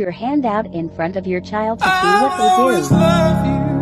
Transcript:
Your hand out in front of your child to see what they do.